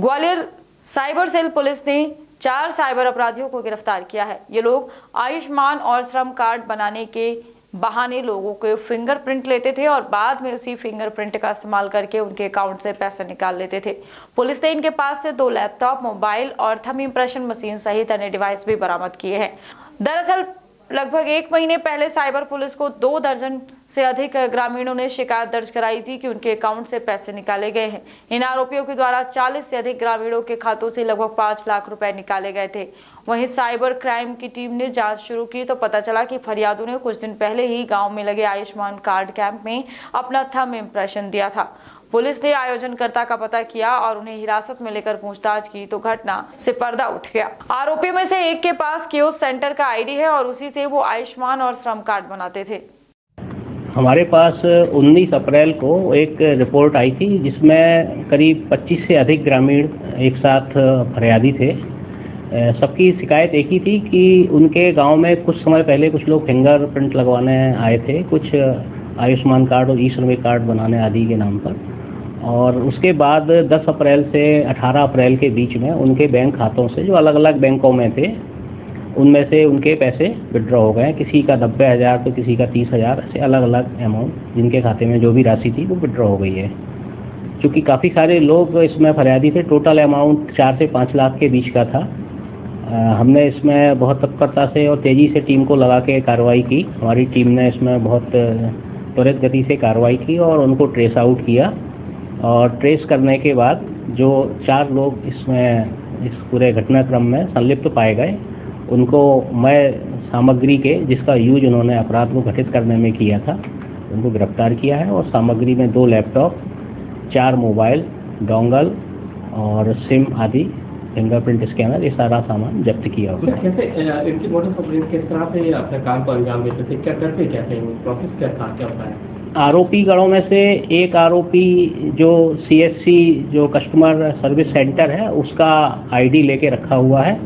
Gwalior cyber cell police ने 4 cyber अपराधियों को गिरफ्तार किया है। ये लोग आयुष्मान और श्रम कार्ड बनाने के बहाने लोगों के फिंगरप्रिंट लेते थे और बाद में उसी फिंगरप्रिंट का इस्तेमाल करके उनके अकाउंट से पैसे निकाल लेते थे। पुलिस ने इनके पास से 2 लैपटॉप, मोबाइल और थंब इंप्रेशन मशीन सहित अन्य डिवाइस भी बरामद किए हैं। दरअसल लगभग 1 महीने पहले साइबर पुलिस को 2 दर्जन से अधिक ग्रामीणों ने शिकायत दर्ज कराई थी कि उनके अकाउंट से पैसे निकाले गए हैं। इन आरोपियों के द्वारा 40 से अधिक ग्रामीणों के खातों से लगभग 5 लाख रुपए निकाले गए थे। वहीं साइबर क्राइम की टीम ने जांच शुरू की तो पता चला कि फरियादियों ने कुछ दिन पहले ही गाँव में लगे आयुष्मान कार्ड कैंप में अपना थंब इम्प्रेशन दिया था। पुलिस ने आयोजनकर्ता का पता किया और उन्हें हिरासत में लेकर पूछताछ की तो घटना से पर्दा उठ गया। आरोपियों में से एक के पास कियोस्क सेंटर का आईडी है और उसी से वो आयुष्मान और श्रम कार्ड बनाते थे। हमारे पास 19 अप्रैल को एक रिपोर्ट आई थी जिसमें करीब 25 से अधिक ग्रामीण एक साथ फरियादी थे। सबकी शिकायत एक ही थी कि उनके गाँव में कुछ समय पहले कुछ लोग फिंगरप्रिंट लगवाने आए थे, कुछ आयुष्मान कार्ड और ई-श्रम कार्ड बनाने आदि के नाम पर, और उसके बाद 10 अप्रैल से 18 अप्रैल के बीच में उनके बैंक खातों से जो अलग अलग बैंकों में थे उनमें से उनके पैसे विड्रॉ हो गए। किसी का 90,000 तो किसी का 30,000, ऐसे अलग अलग अमाउंट जिनके खाते में जो भी राशि थी वो विड्रॉ हो गई है। क्योंकि काफ़ी सारे लोग इसमें फरियादी थे, टोटल अमाउंट 4 से 5 लाख के बीच का था। हमने इसमें बहुत तत्परता से और तेज़ी से टीम को लगा के कार्रवाई की। हमारी टीम ने इसमें बहुत त्वरित गति से कार्रवाई की और उनको ट्रेस आउट किया, और ट्रेस करने के बाद जो 4 लोग इसमें इस पूरे घटनाक्रम में संलिप्त पाए गए उनको मय सामग्री के जिसका यूज उन्होंने अपराध को घटित करने में किया था उनको गिरफ्तार किया है। और सामग्री में 2 लैपटॉप, 4 मोबाइल, डोंगल और सिम आदि, फिंगरप्रिंट स्कैनर, ये सारा सामान जब्त किया हुआ है। कैसे इनकी मोटर कंप्लेंट किस तरह से अपने काम को अंजाम देते थे, क्या करते, क्या प्रोसेस क्या था, क्या होता है? आरोपी गणों में से एक आरोपी जो CSC जो कस्टमर सर्विस सेंटर है उसका आईडी लेके रखा हुआ है,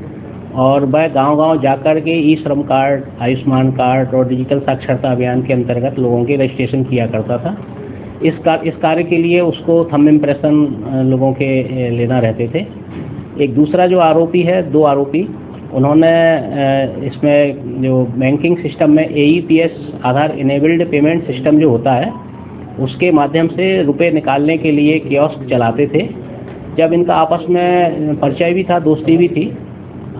और वह गांव-गांव जाकर के ई-श्रम कार्ड, आयुष्मान कार्ड और डिजिटल साक्षरता अभियान के अंतर्गत लोगों के रजिस्ट्रेशन किया करता था। इस कार्य के लिए उसको थंब इम्प्रेशन लोगों के लेना रहते थे। एक दूसरा जो आरोपी है, 2 आरोपी, उन्होंने इसमें जो बैंकिंग सिस्टम में EPS Aadhaar enabled payment system जो होता है उसके माध्यम से रुपए निकालने के लिए कियोस्क चलाते थे। जब इनका आपस में परिचय भी था, दोस्ती भी थी,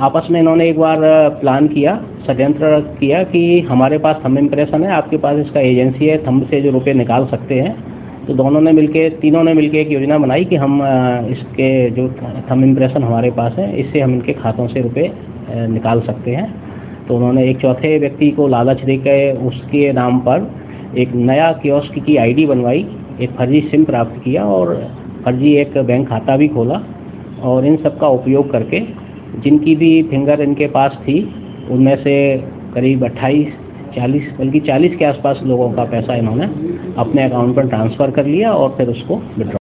आपस में इन्होंने एक बार प्लान किया, षड्यंत्र किया कि हमारे पास थंब इम्प्रेशन है, आपके पास इसका एजेंसी है, थंब से जो रुपए निकाल सकते हैं। तो दोनों ने मिलके, तीनों ने मिलके एक योजना बनाई कि हम इसके जो थंब इम्प्रेशन हमारे पास है इससे हम इनके खातों से रुपए निकाल सकते हैं। तो उन्होंने एक चौथे व्यक्ति को लालच देकर उसके नाम पर एक नया कियोस्क की आईडी बनवाई, एक फर्जी सिम प्राप्त किया और फर्जी एक बैंक खाता भी खोला, और इन सब का उपयोग करके जिनकी भी फिंगर इनके पास थी उनमें से करीब 40 के आसपास लोगों का पैसा इन्होंने अपने अकाउंट पर ट्रांसफ़र कर लिया और फिर उसको विड्रॉ